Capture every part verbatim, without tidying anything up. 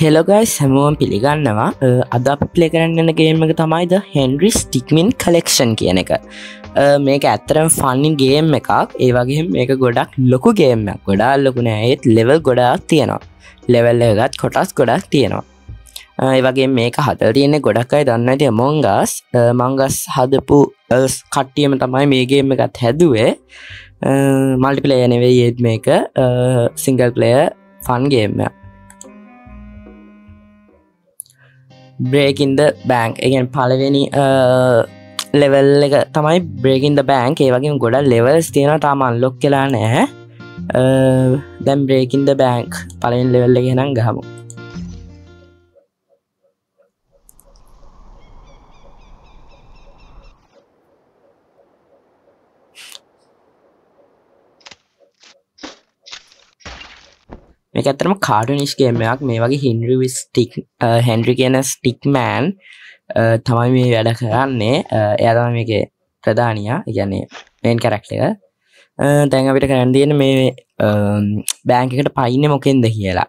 Hello guys, හැමෝම පිළිගන්නවා අද අපි play කරන්න යන game එක තමයි the Henry Stickmin Collection කියන එක. මේක ඇත්තටම funny game එකක්. ඒ වගේම මේක ගොඩක් ලොකු game එකක්. ගොඩාක් ලොකු නෑ. ඒත් level ගොඩාක් තියෙනවා. level එකකට කොටස් ගොඩක් තියෙනවා. ඒ වගේම මේක හදලා තියෙන්නේ ගොඩක් අය දන්නේ නැති Among Us. Among Us හදපු කට්ටියම තමයි මේ game එකත් හැදුවේ. multiplayer නෙවෙයි ඒත් මේක single player fun game එකක්. Break in the bank again පළවෙනි level එක තමයි break in the bank ඒ වගේම ගොඩක් levels තියෙනවා තාම unlock වෙලා නැහැ දැන් break in the bank පළවෙනි level එක එහෙනම් ගහමු මේක ඇත්තටම කාටුනිෂ් ගේම් එකක් මේ වගේ හෙන්රි ස්ටික් හෙන්රි කියන ස්ටික්මෑන් තමයි මේ වැඩ කරන්නේ එයා තමයි මේකේ ප්‍රධානියා ඒ කියන්නේ මේන් කැරක්ටර් එක දැන් අපිට කරන්න තියෙන්නේ මේ බැංක් එකට පයින්නේ මොකෙන්ද කියලා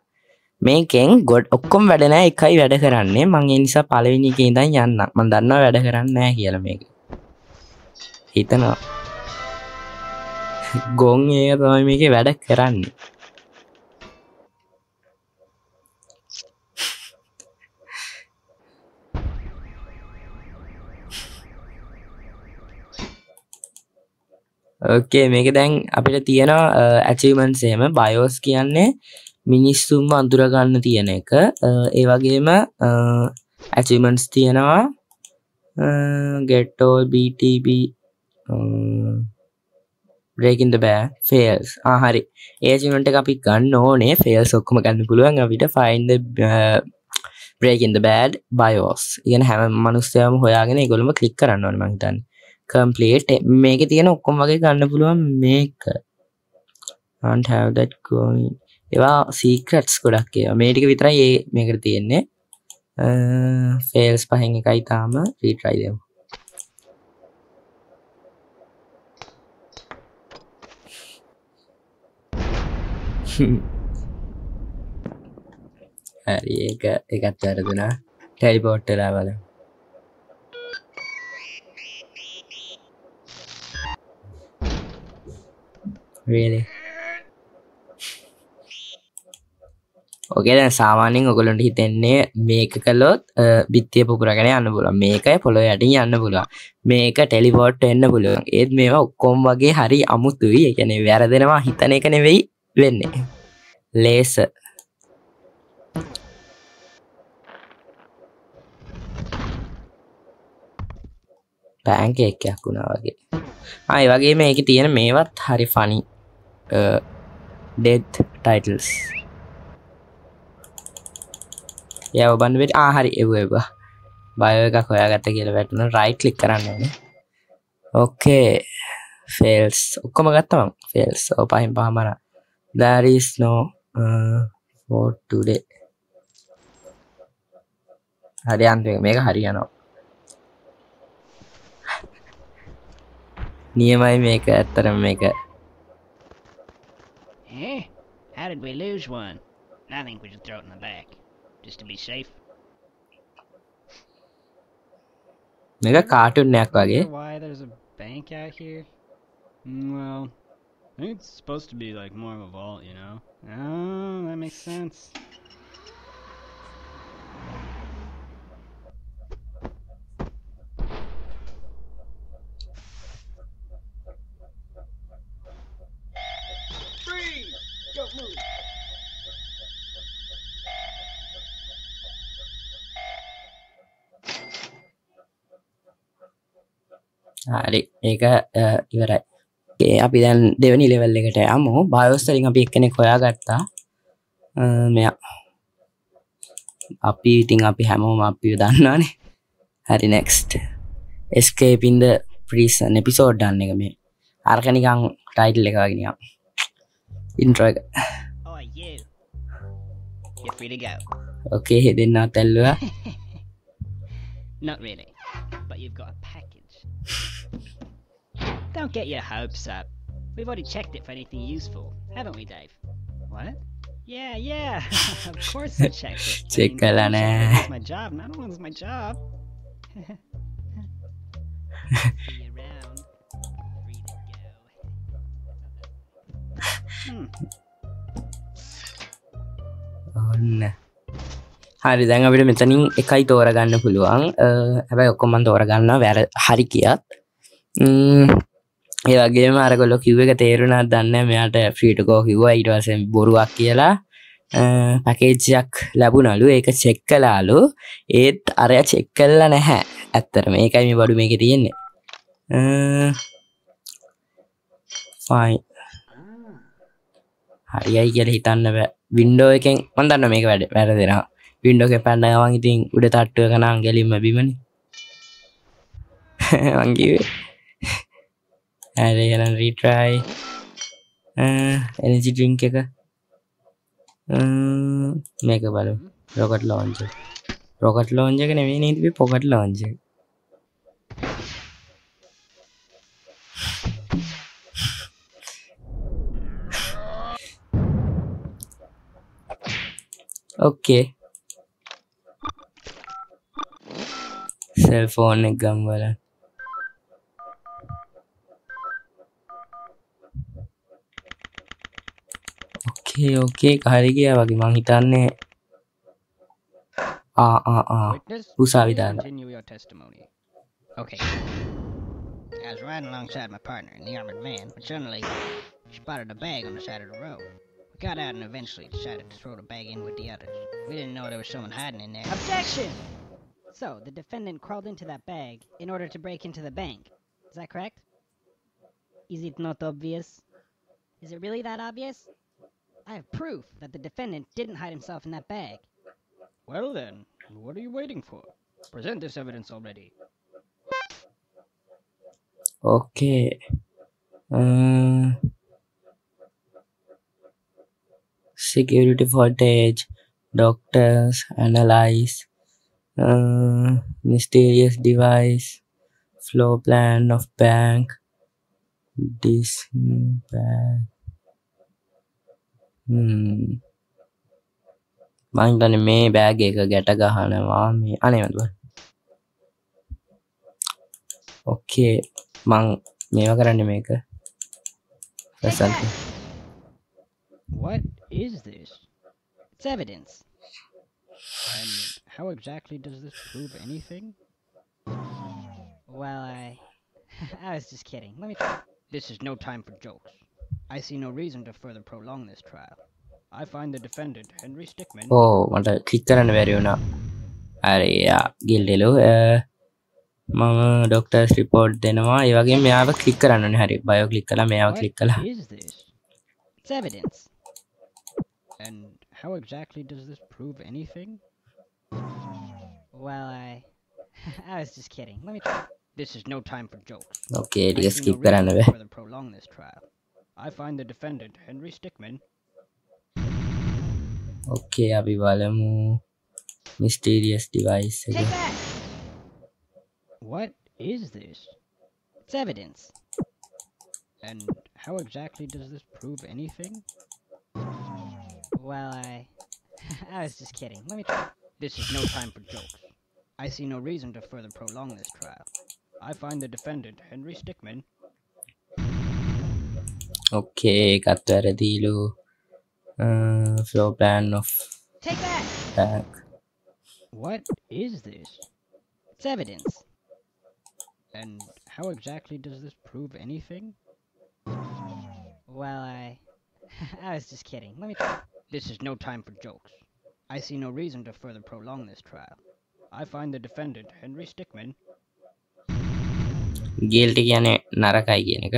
මේකෙන් ඔක්කොම වැඩ නැහැ එකයි වැඩ කරන්නේ මම ඒ නිසා පළවෙනි එකේ ඉඳන් යන්නම් මම දන්නවා වැඩ කරන්නේ නැහැ කියලා මේක හිතනවා ගොන් එක තමයි මේකේ වැඩ කරන්නේ Okay, මේක දැන් අපිට තියෙන achievements එහෙම bios කියන්නේ මිනිස්සුන්ව අඳුර ගන්න තියෙන එක. ඒ වගේම achievements තියෙනවා get all B T B breaking the bank fails. ආ හරි. ඒ achievement එක අපි ගන්න ඕනේ. fails ඔක්කොම ගන්න පුළුවන් අපිට find the uh, breaking the bad bios. ඉතින් හැම මිනිස්සයම හොයාගෙන ඒගොල්ලොම click කරන්න ඕනේ මං හිතන්නේ. Complete මේකේ තියෙන ඔක්කොම වගේ ගන්න පුළුවන් මේක can't have that going ඒවා secrets ගොඩක් ඒවා මේ ටික විතරයි මේ මේකට තියෙන්නේ fails පහෙන් එකයි තාම retry දෙමු හරි ඒක ඒකත් වැරදුනා teleport වෙලා බලමු Really? Okay, then සාමාන්‍යයෙන් ඔයගොල්ලන්ට හිතෙන්නේ මේක කළොත් බිත්තිය පුපුරගෙන යන්න පුළුවන්. මේකයි පොළොවේ යටින් යන්න පුළුවන්. මේක ටෙලිපෝට් වෙන්න පුළුවන්. ඒත් මේවා ඔක්කොම වගේ හරි අමුතුයි. ඒ කියන්නේ වැරදෙනවා හිතන එක නෙවෙයි වෙන්නේ. ලේසර්. බැංක් එකක් වුණා වගේ. ආ ඒ වගේම මේකේ තියෙන මේවත් හරි funny Uh, death titles. Yeah, one with ah, hari ever. Bio ka koya gatta kiyala wetuna right click karanna one. Okay, fails. Okkoma gatta man fails. O pahin pahamara. There is no uh, for today. Hari antuwe meka hari yanawa. Niyamai meka attarama meka. Eh, how did we lose one? I think we should throw it in the back, just to be safe. Make a cartoon neck, okay? Why there's a bank out here? Well, I think it's supposed to be like more of a vault, you know? Oh, that makes sense. හරි ඒක ඉවරයි. ඒ අපි දැන් දෙවෙනි level එකට යමු. BIOS වලින් අපි එක්කෙනෙක් හොයාගත්තා. මෙයා. අපි ඉතින් අපි හැමෝම අපිව දන්නවනේ. හරි next. Escape in the prison episode ගන්න එක මේ. අරක නිකන් ටයිටල් එක වගේ නිකන්. Intro එක. Oh yeah. You're free to go. Okay, හෙදෙන්න තැල්ලුවා. Not really. But you've got a package. Don't get your hopes up. We've already checked it for anything useful, haven't we, Dave? What? Yeah, yeah. Of course I checked it. Check it out. It's my job. Not one's my job. See around. Free to go. Hmm. Oh, hari දැන් අපිට මෙතනින් එකයි තෝරා ගන්න පුළුවන්. හැබැයි ඔක්කොම මම තෝරා ගන්නවා වැර හරි කියත්. ම්ම් ඒ වගේම අරගොල්ලෝ කිව් එක තේරුණාද දන්නේ නැහැ. මෙයාට ෆ්‍රී ටු ගෝ කිව්වා ඊට පස්සේ බොරුවක් කියලා පැකේජ් එකක් ලැබුණලු. ඒක චෙක් කළාලු. ඒත් අරයා චෙක් කළා නැහැ. ඇත්තටම මේකයි මේ බඩු මේකේ තියෙන්නේ. ම්ම් ෆයින්. හරියයි කියලා හිතන්න බෑ. වින්ඩෝ එකෙන් මම දන්නවා මේක වැඩ වැරදෙනවා. Window ke pan na wangi ting udah tatu kana angeli mabi mani wangi ada yang retry uh, energy drink ke ka uh, mega balu rocket launcher rocket launcher ke nemi ini itu pocket launcher oke okay. Cell phone ek gam wala okay okay kahari giya wage man hitanne a a a usavi dala okay I was riding alongside my partner in the armored van when suddenly we spotted a bag on the side of the road. We got out and eventually decided to throw the bag in with the others. We didn't know there was someone hiding in there. Objection. So, the defendant crawled into that bag in order to break into the bank. Is that correct? Is it not obvious? Is it really that obvious? I have proof that the defendant didn't hide himself in that bag. Well then, what are you waiting for? Present this evidence already. Okay. Uh, security footage, doctors, analyze. Uh, mysterious device, floor plan of bank, this bank. Hmm. Mangdan me bag ek gata gahanawa me anevad ba. Okay, mang mewa karanne meka. What is this? It's evidence. And how exactly does this prove anything? Well, I... I was just kidding. Let me... This is no time for jokes. I see no reason to further prolong this trial. I find the defendant, Henry Stickmin... Oh, I want click on the yeah, guilty. Mama, doctor's report. Then I have a click on the bio click on the What is this? It's evidence. And... how exactly does this prove anything? Well, I... I was just kidding. Let me... This is no time for jokes. Okay, I just keep that away. Further prolong this trial. I find the defendant, Henry Stickmin. Okay, abhi walamu. Mysterious device. Take that! What is this? It's evidence. And how exactly does this prove anything? Well, I... I was just kidding. Let me... This is no time for jokes. I see no reason to further prolong this trial. I find the defendant, Henry Stickmin... Okay, got the deal. Uh, floor plan of... Take that! Back. What is this? It's evidence. And how exactly does this prove anything? Well, I... I was just kidding. Let me... This is no time for jokes. I see no reason to further prolong this trial. I find the defendant, Henry Stickmin. Guilty yani narakai කියන එක.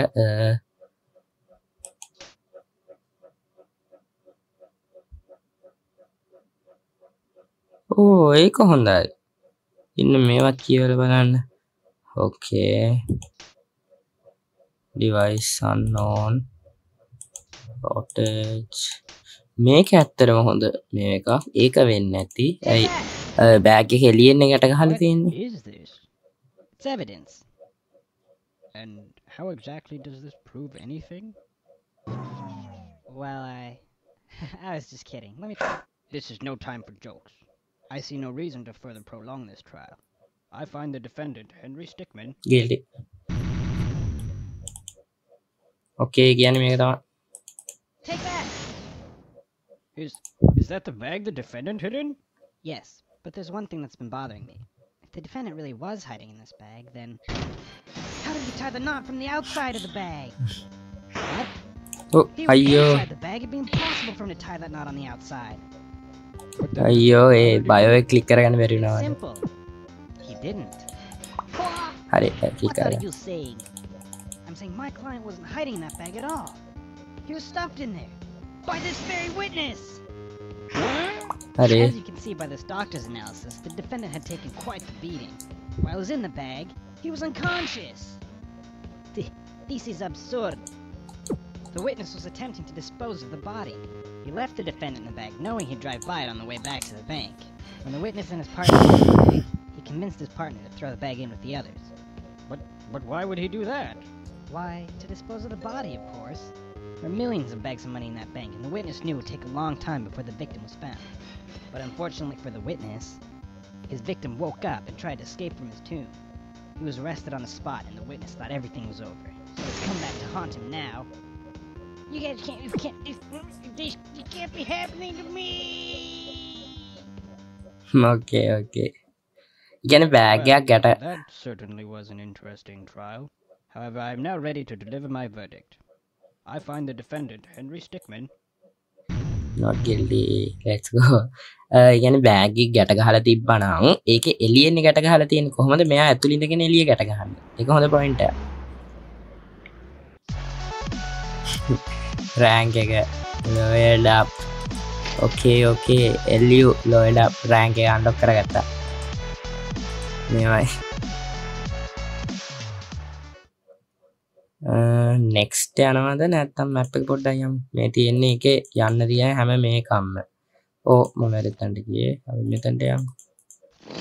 ඕ ඒක හොඳයි. ඉන්න මේවා කියලා බලන්න. Okay. Device unknown. Outage. මේක ඇත්තටම හොඳ මේ එක ඒක වෙන්නේ නැති. ඇයි බෑග් එක එළියෙන් එකට ගහලා තියෙන්නේ? It's evidence. And how exactly does this prove anything? Well, I I was just kidding. Let me try. This is no time for jokes. I see no reason to further prolong this trial. I find the defendant, Henry Stickmin, guilty. Okay, again, make that. Take that! Is, is that the bag the defendant hid in? Yes, but there's one thing that's been bothering me. If the defendant really was hiding in this bag, then... How did you tie the knot from the outside of the bag? What? Oh, if he was inside the bag, it'd be impossible for him to tie that knot on the outside. Ayo, eh, bio clicker and very simple. He didn't. What are you saying? I'm saying my client wasn't hiding in that bag at all. He was stuffed in there by this very witness. As you can see by this doctor's analysis, the defendant had taken quite the beating. While he was in the bag, he was unconscious. This is absurd. The witness was attempting to dispose of the body. He left the defendant in the bag, knowing he'd drive by it on the way back to the bank. When the witness and his partner left the bag, he convinced his partner to throw the bag in with the others. But, but why would he do that? Why, to dispose of the body, of course. There were millions of bags of money in that bank, and the witness knew it would take a long time before the victim was found. But unfortunately for the witness, his victim woke up and tried to escape from his tomb. He was arrested on the spot, and the witness thought everything was over. So it's come back to haunt him now. You guys can't, you can't, you, this, this can't be happening to me! Okay, okay. Get it back, yeah, get it. That certainly was an interesting trial. However, I am now ready to deliver my verdict. I find the defendant, Henry Stickmin, not guilty. Let's go. Uh, get it back, get it back, get it back. Get it back, get it back, get it back. That's the point. Rank again, lowered up. Okay, okay, L U lowered up. Rank again, look at that. Uh, next, another net the map put I am made in Nike Yanaria Hammer may come. Oh, Mamaritan, I will meet and damn.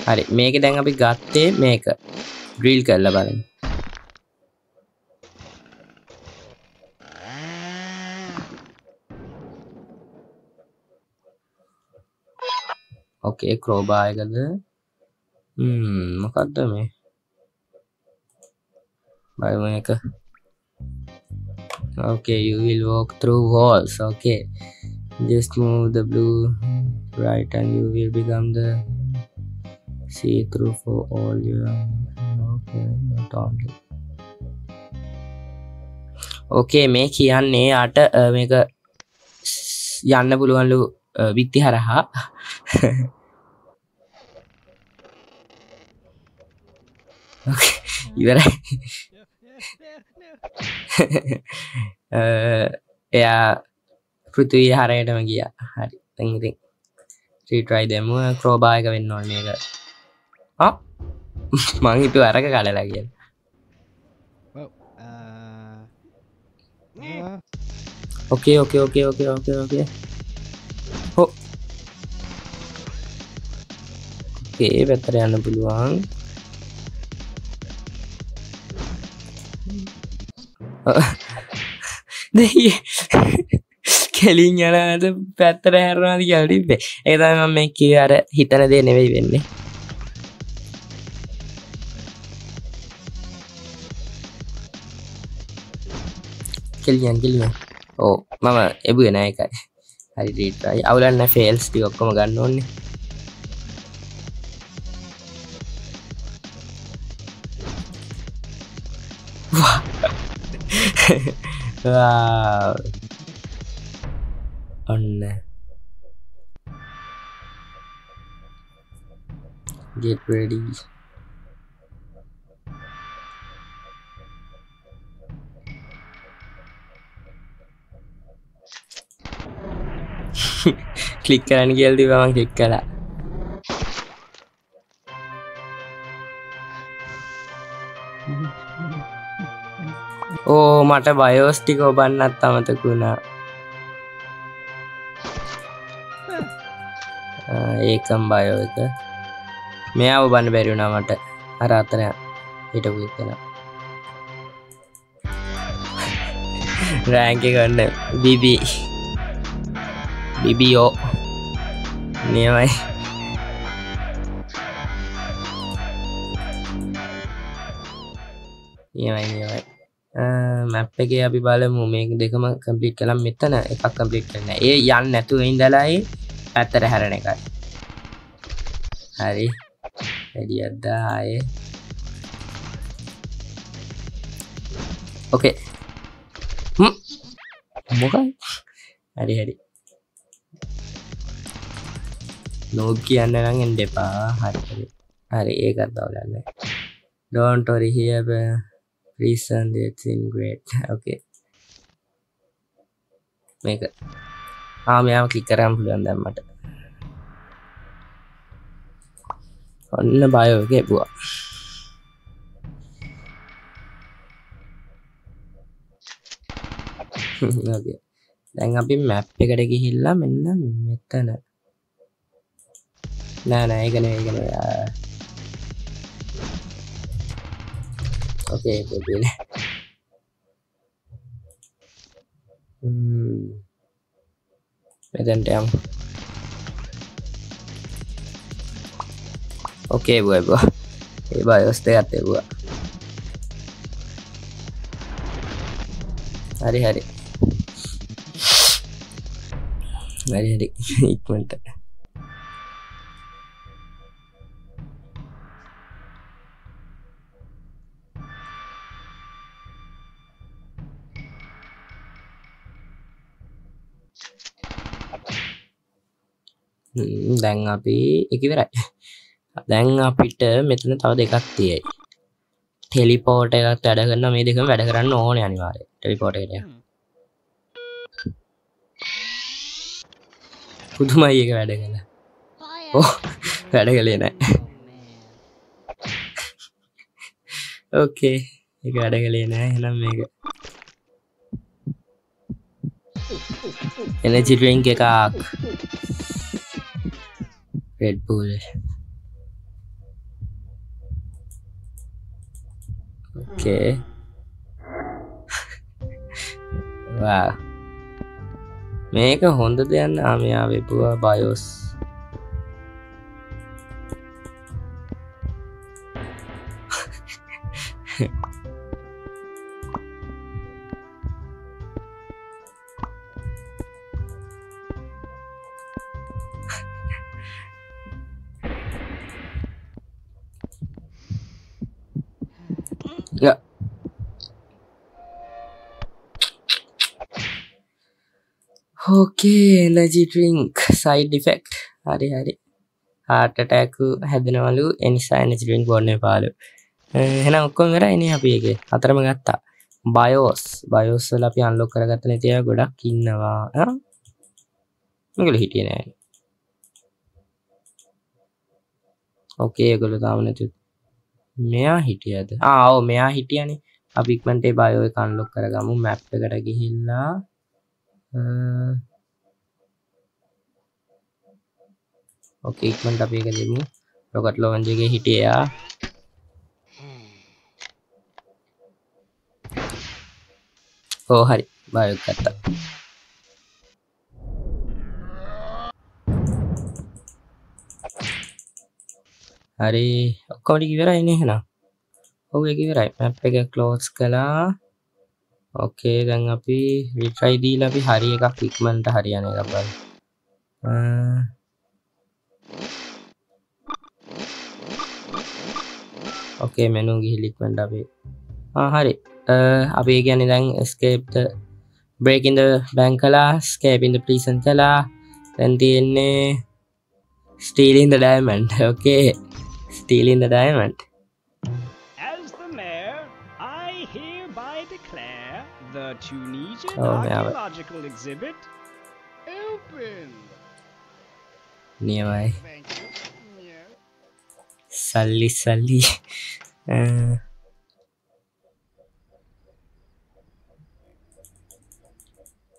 Hurry, make it a big got the maker. Drill curl. Okay, crowbar. Hmm, what do me? Biomaker. Okay, you will walk through walls. Okay, just move the blue right, and you will become the see-through for all your. Okay, not only. Okay, make yan ne ata make a yanna puluwan lu vitti haraha. Okay, you are right. uh, yeah, Prithvi Harayata Magia. Hari, thing, thing. Retry them. Crowbar ka win non mega. Ah, mangi tu araka kala lagi. Well, uh. Okay, okay, okay, okay, okay, okay. Oh. Okay, better yana puluwan. Killing another better around the other. And I make you a hit and a day never even. Killian, Killian. Oh, Mama, every night I did try. I will not fail to come again only. Wow. Oh no. Get ready. Clicker and get the wrong clicker. Oh, mata biostick obannat tamatakuna. Ah, ekam bio eka. Meya obanna beri una mata. Ara athana hitapu ekana. Rank ekak ganna B B. บี บี โอ มีไหมนี่อะไรนี่อะไรอ่าแมปไปเกี่ยวกับบ้านเราเมกเด็กมัน complete กันแล้วมิตรนะเอ็กซ์ complete กันนะเอ้ยยันเนี่ยตัวอินเดล่าเอ้ยอัตระหาระเนี่ยกันฮารีเอเดียด้าเอ้ยโอเคฮึโมกันฮารีฮารีโลกี้อันนั้นงั้นเดี๋ยวป่ะฮารีฮารีเอ็กซ์ตัวนั้นเนี่ยDon't worry here, reason it's in great. Okay. Make it. Ah, me am click karam පුළුවන් දැන් මට. ඔන්න bio එකේ පුවා. Okay. දැන් අපි map එකට ගිහිල්ලා මෙන්න මෙතන. නෑ නෑ ඒක නෙවෙයි ඒක නෙවෙයි. Okay, good. Hmm. Then damn. Okay, boy, boy. Hey, boy, you stay at the boy. Hari, hari. Hari, hari. Equal. දැන් අපි ඒක ඉවරයි. දැන් අපිට මෙතන තව දෙකක් තියෙයි. ටෙලිපෝට් එකත් වැඩ කරනවා. මේ දෙකම වැඩ කරන්න ඕනේ අනිවාර්යයෙන්. ටෙලිපෝට් එකට යන්න. පුදුමයි ඒක වැඩ කළා. ඔව් වැඩ කළේ නැහැ. ඕකේ. ඒක වැඩ කළේ නැහැ. එහෙනම් මේක energy drink එකක් Red Bull. Okay. Wow. Make a Honda then. I'm a poor BIOS. Yeah. Okay, energy drink side effect. Hari hari. Heart attack හැදෙනවලු. ඒ නිසා energy drink බොන්න එපාලු. එහෙනම් ඔක්කොම ඉවරයි නේ අපි එකේ. හතරම ගත්තා. BIOS. BIOS වල අපි unlock කරගත්තනේ තියා ගොඩක් ඉන්නවා. හා. මේගොල්ලෝ හිටියේ නෑනේ. Okay, ඒගොල්ලෝ තාම නැති මෙයා හිටියද ආ ඔව් මෙයා හිටියනේ අපි ඉක්මනට ඒ බයෝ එක අන්ලොක් කරගමු මැප් එකට ගිහිල්ලා ඕකේ ඉක්මනට අපි ඒක දෙමු රොකට් ලොන්ජ් එකේ හිටියා ඕ හරි බයෝ එක ගත්තා හරි ඔක්කොම ටික ඉවරයි නේ එහෙනම්. ඔව් ඒක ඉවරයි. map එක ක්ලෝස් කළා. ඕකේ දැන් අපි retry දීලා අපි හරි එකක් ඉක්මනට හරියන එකක් බලමු. ඕකේ menu ගිහින් ඉක්මනට අපි ආ හරි. අපි ඒ කියන්නේ දැන් escape the break in the bank කළා, escape in the prison කළා. දැන් තියෙන්නේ stealing the diamond. Okay. Stealing the diamond. As the mayor, I hereby declare the Tunisian oh, archaeological exhibit open. Nearby. Yeah. Sully, Sully. uh.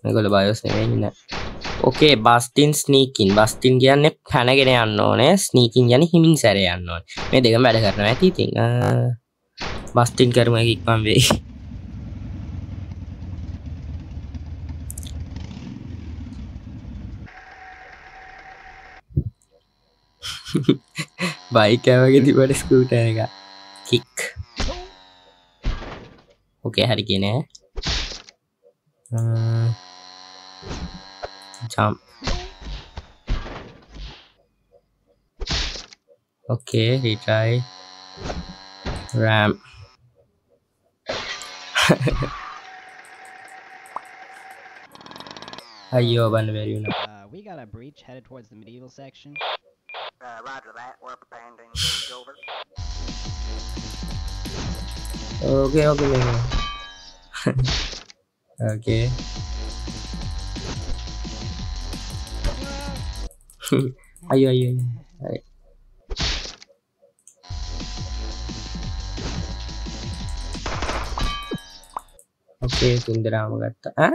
I got a BIOS name. Okay, busting sneaking. Busting කියන්නේ පැනගෙන යන්න ඕනේ. Sneaking කියන්නේ හිමින් සැරේ යන්න ඕනේ. මේ දෙකම වැඩ කරනවා ඇති ඉතින්. busting කරමු එක ඉක්මන් වෙයි. Bike have scooter kick. Okay, hurricane. Uh, jump. Okay, retry. Ramp. Uh, we got a breach headed towards the medieval section. Uh, roger that. We're preparing to engage. Over. Okay, okay, okay. Okay. Ayo, ayo, ayo. Okay, Sundaram got the. Huh?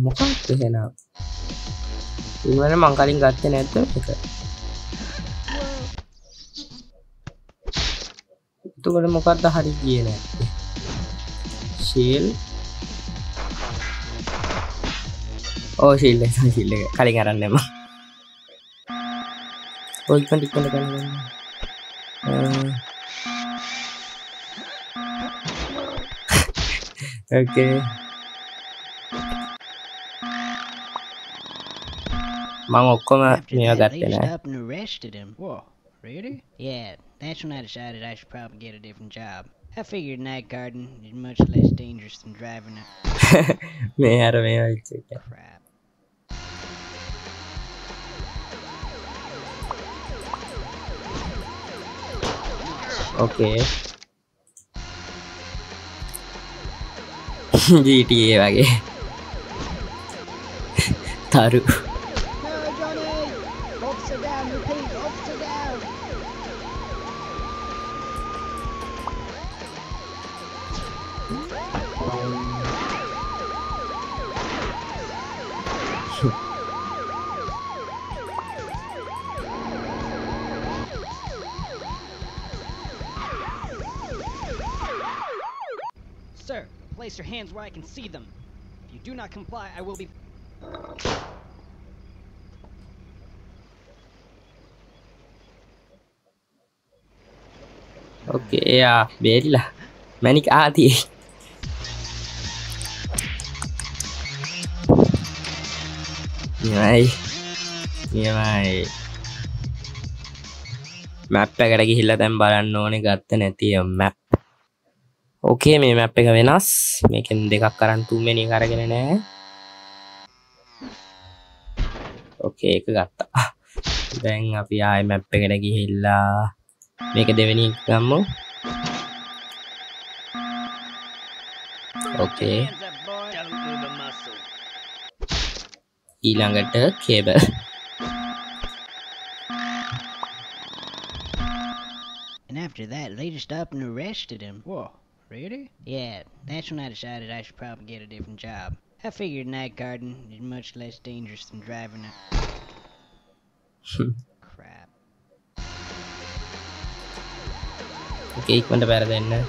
What is it? You want to mangaling got the net? To go to Mokata Harigina shield. Oh, shield, shield, calling around them. Oh, you can't get it. Okay, Mamokoma, you got it. And arrested him. Whoa, really? Yeah. That's when I decided I should probably get a different job. I figured night garden is much less dangerous than driving it. Man, I don't know how to do that. Crap. Okay. G T A wage. Taru. Sir, place your hands where I can see them. If you do not comply, I will be... Okay, yeah, Bella. Manic Adi. Yeah, yeah. Map එකකට ගිහිල්ලා දැන් බලන්න ඕනේ ගත්ත නැති map. Okay, මේ map එක වෙනස්. මේකෙන් දෙකක් අරන් තුන්වෙනි එක අරගෙන නැහැ. Okay, එක ගත්තා. දැන් අපි ආයේ map එකට ගිහිල්ලා මේක දෙවෙනි එක ගමු. Okay. ඊළඟට cable. And after that, they just stopped and arrested him. Whoa. Really? Yeah, that's when I decided I should probably get a different job. I figured night garden is much less dangerous than driving it. Crap. Okay, I'm better than that.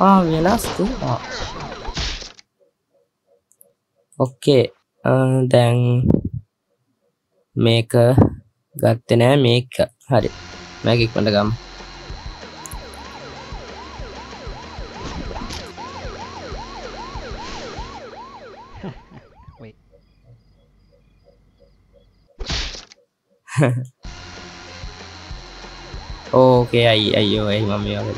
Oh, we lost too. Okay, uh, then make a got the name make a hurry. Make it gum. Okay, ay ayo ay mami agad.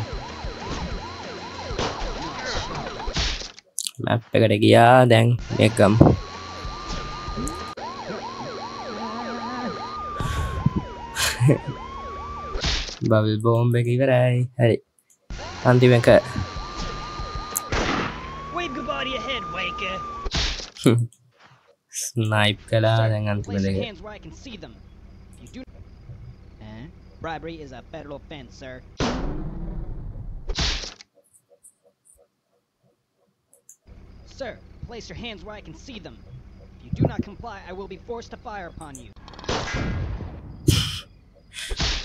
Map ekata giya dan ekam. Bubble bomb එක ඉවරයි. හරි. අන්තිම එක. Wave your body ahead, Waker. Snipe කළා දැන් අන්තිම දෙක. Bribery is a federal offense, sir. Sir, place your hands where I can see them. If you do not comply, I will be forced to fire upon you.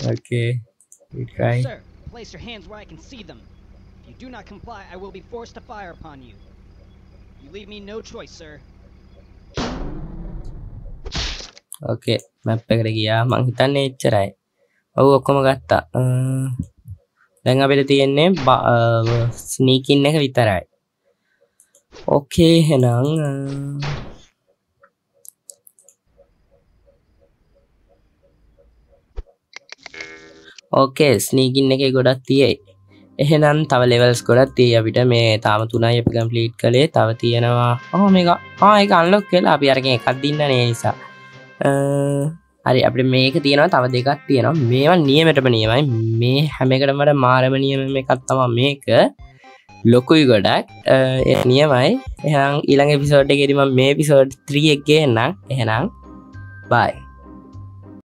Okay. Okay. Sir, place your hands where I can see them. If you do not comply, I will be forced to fire upon you. You leave me no choice, sir. Oke, map lagi ya. Manghita nature ay. Oh, aku magata. Then අපිට තියෙන්නේ sneak in එක විතරයි. Okay එහෙනම් okay sneak in එකේ ගොඩක් තියෙයි. එහෙනම් තව levels ගොඩක් තියෙයි අපිට. මේ තාම තුනයි අපි complete කළේ. තව තියෙනවා. ඔව් මේක ආ ඒක unlock කළා. අපි අරකින් එකක් දින්නා නේ නිසා. හරි අපිට මේක තියෙනවා තව දෙකක් තියෙනවා මේවා නියමෙටම නියමයි මේ හැම එකටම වඩා මාරම නියම එකක් තමයි මේක ලොකුයි ගොඩක් ඒ නියමයි එහෙනම් ඊළඟ එපිසෝඩ් එකේදී මම මේ එපිසෝඩ් three එක ගේන්නම් එහෙනම් bye